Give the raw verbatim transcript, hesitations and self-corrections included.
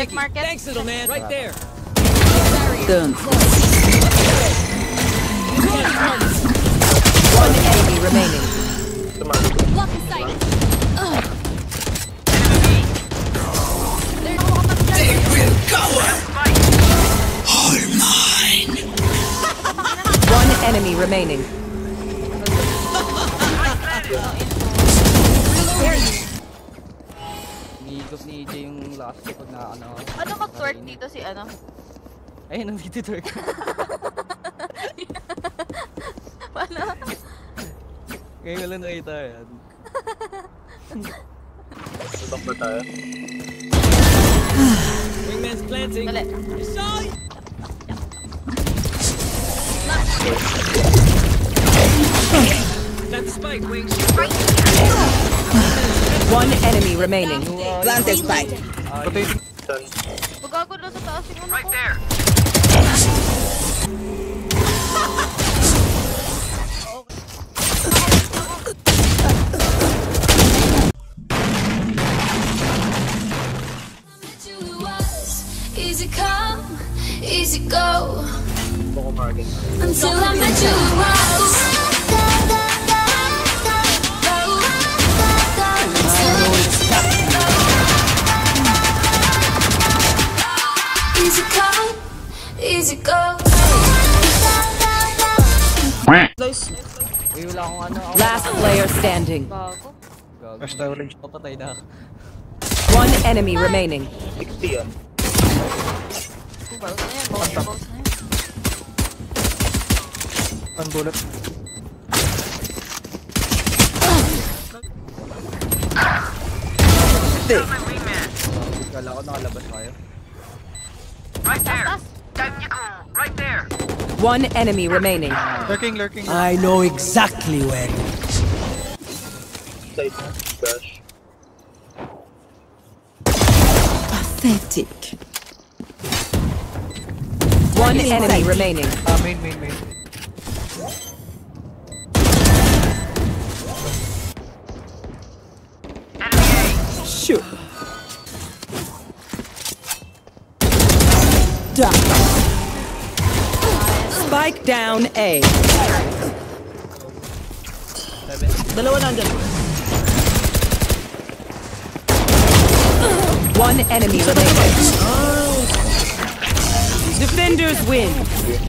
Pig market. Thanks, little man. Right there. Done. One enemy remaining. Lock in sight. They will cower. All mine. One enemy remaining. Nidos ni E J yung last pag na ano. Ano mag-twerk dito si ano? Ay, nang dito twerk. Wala. Ngayon wala na ito yan. Subak ba tayo? Wingman's planting. Dali. Sorry! Plant the spike, wings. One enemy remaining. Plant the spike. Right there. Easy come, easy go. Until I met you, I was. Easy come, easy go. Last player standing. One enemy remaining. One bullet. Right there. Right there. One enemy remaining. Lurking, lurking. I know exactly where he is. Pathetic. One enemy remaining. Ah, main, main, main. Shoot. Down. Spike down A. Below and under. One enemy remaining. Defenders win.